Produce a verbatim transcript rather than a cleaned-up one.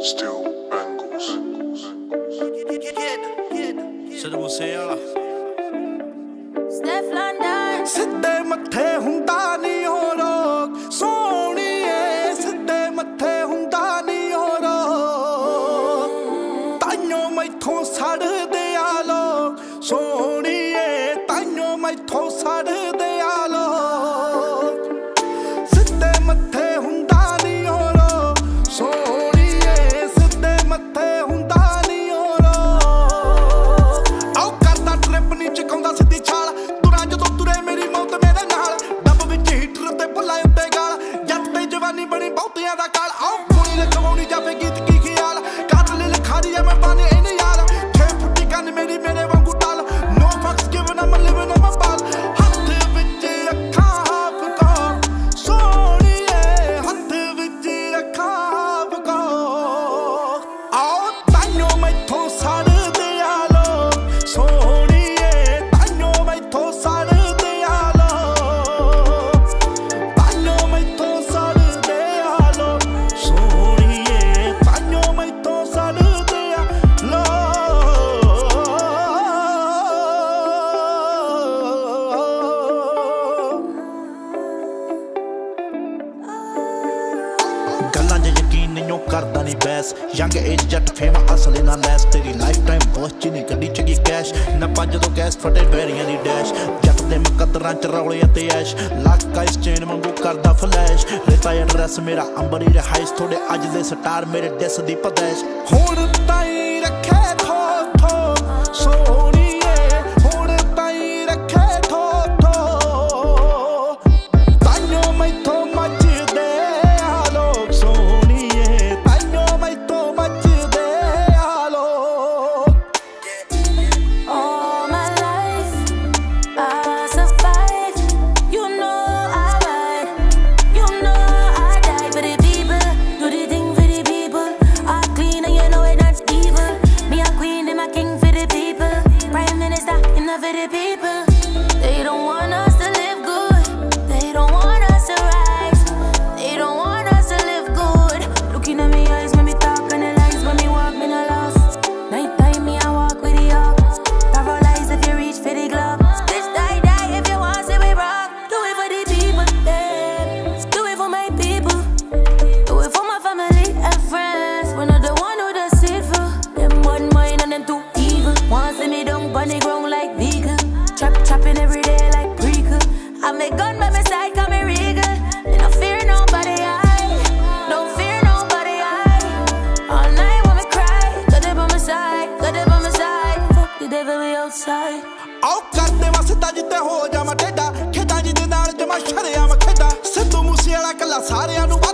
Still Bengals. Se lo vocea. Steph London. Sidde mathe hunda nahi ho rok. Sohniye sidde mathe hunda nahi ho rok. Tanyo maithon sad de a lok. Sohniye tanyo maithon sad de a lok. Sidde mathe hunda nahi ho rok. Sohniye sidde mathe hunda nahi ho rok. Au karda trip ni chikaunda sidhi chhala. ਗੱਲਾਂ ਜੇ ਯਕੀਨ ਨਹੀਂ ਕਰਦਾ ਨਹੀਂ ਬੈਸ young age Jatt ਫੇਮਾ ਅਸਲੇ ਨਾਲ ਲੈਸ ਤੇਰੀ ਲਾਈਫ ਟਾਈਮ ਵੋਚ ਨਹੀਂ ਗੱਡੀ ਚਗੀ ਕੈਸ਼ ਨਾ ਪੰਜ ਤੋਂ ਕੈਸ਼ ਫਟੇ ਬੈਰੀਆਂ ਦੀ ਡੈਸ਼ ਜੱਟ ਦੇ ਮਕਦਰਾਂ ਚ ਰੌਲੇ ਤੇ ਐਸ਼ ਲੱਕ ਕਾਇਸ ਚੇਨ ਮੰਗੂ ਕਰਦਾ ਫਲੈਸ਼ ਰੇਤਾ ਐਡਰੈਸ ਮੇਰਾ ਅੰਬਰੀ ਰਹਾਇਸ਼ ਥੋੜੇ ਅੱਜ ਦੇ ਸਟਾਰ ਮੇਰੇ ਡਿਸ ਦੀ ਪਦੈਸ਼ ਹੁਣ ਤਾਈ ਰੱਖੇ ਥੋ ਥੋ ਸੋਹਣੀਏ ਹੁਣ ਤਾਈ ਰੱਖੇ ਥੋ ਥੋ ਤਾਈਓ ਮੈਥੋਂ ਮੱਚ I don't